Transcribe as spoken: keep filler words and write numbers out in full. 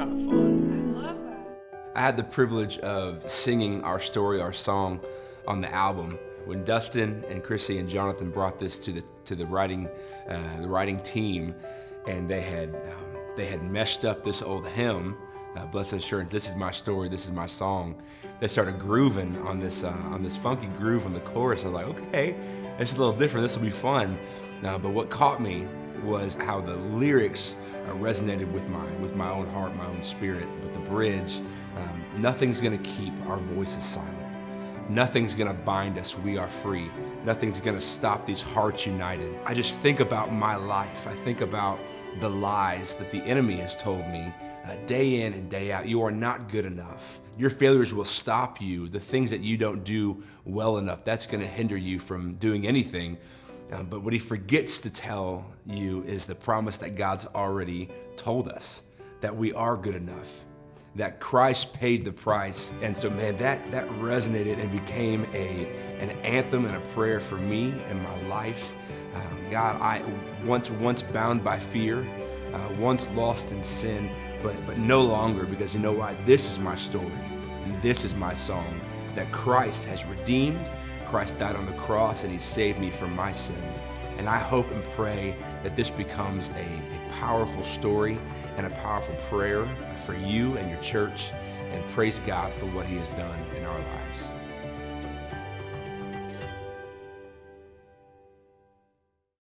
kind of fun. I love that. I had the privilege of singing our story, our song, on the album. When Dustin and Chrissy and Jonathan brought this to the to the writing uh, the writing team, and they had um, they had meshed up this old hymn, uh, "Blessed Assurance." This is my story. This is my song. They started grooving on this uh, on this funky groove on the chorus. I was like, okay, this is a little different. This will be fun. Uh, but what caught me was how the lyrics uh, resonated with my with my own heart, my own spirit. But the bridge, um, nothing's gonna keep our voices silent. Nothing's gonna bind us, we are free. Nothing's gonna stop these hearts united. I just think about my life. I think about the lies that the enemy has told me uh, day in and day out. You are not good enough. Your failures will stop you. The things that you don't do well enough, that's gonna hinder you from doing anything. Um, but what he forgets to tell you is the promise that God's already told us, that we are good enough, that Christ paid the price. And so, man, that, that resonated and became a, an anthem and a prayer for me and my life. Um, God, I once, once bound by fear, uh, once lost in sin, but, but no longer, because you know what? This is my story, and this is my song, that Christ has redeemed. Christ died on the cross, and he saved me from my sin. And I hope and pray that this becomes a, a powerful story and a powerful prayer for you and your church. And praise God for what he has done in our lives.